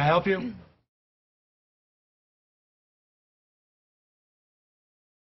I help you?